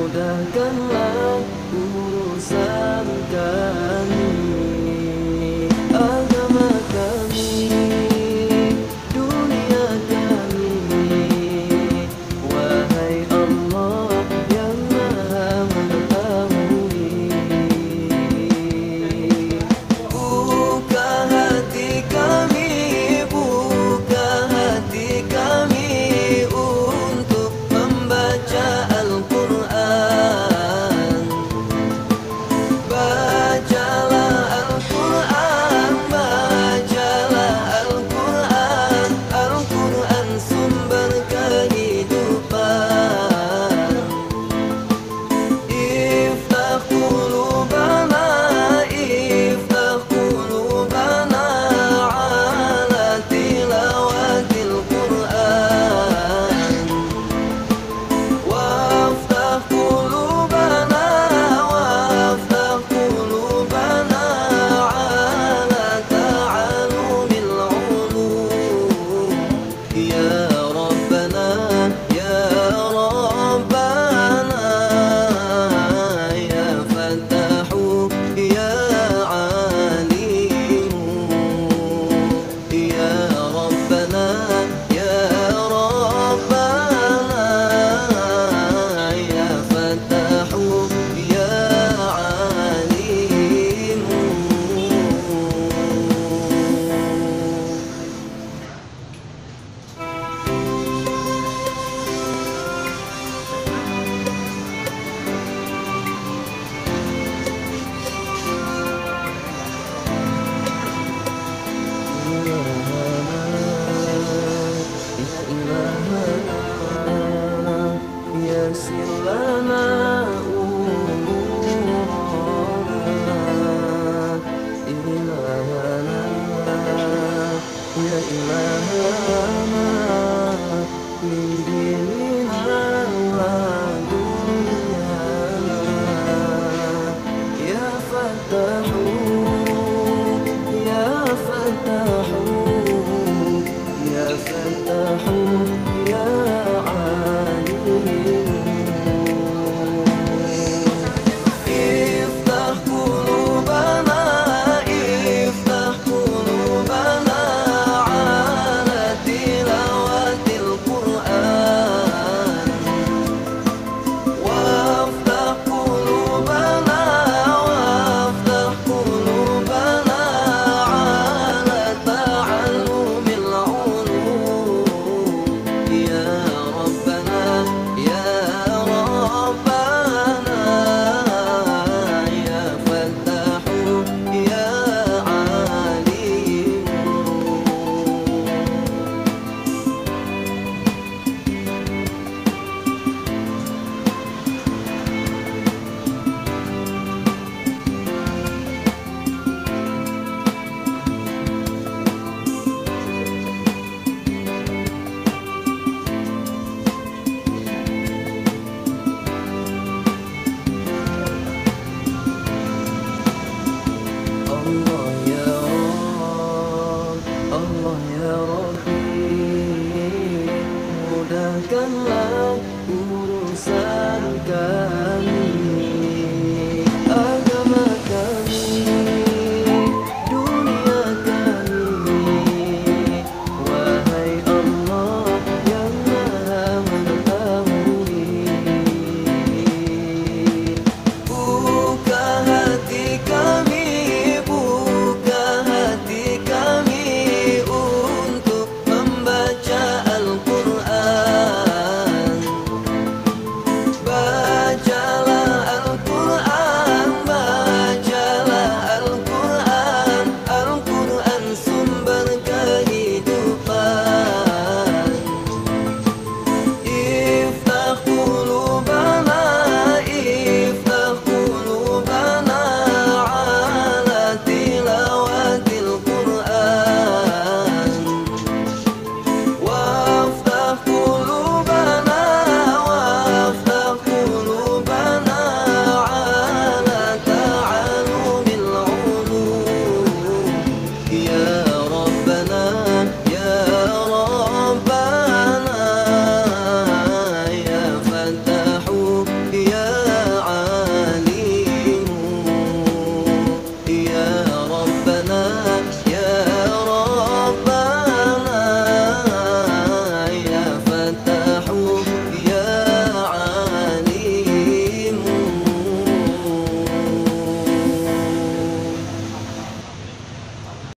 Mudahkanlah urusan kami, agama kami, dunia kami. Wahai Allah yang Maha Mengetahui, buka hati kami, buka hati kami untuk membaca. Ya ilahana.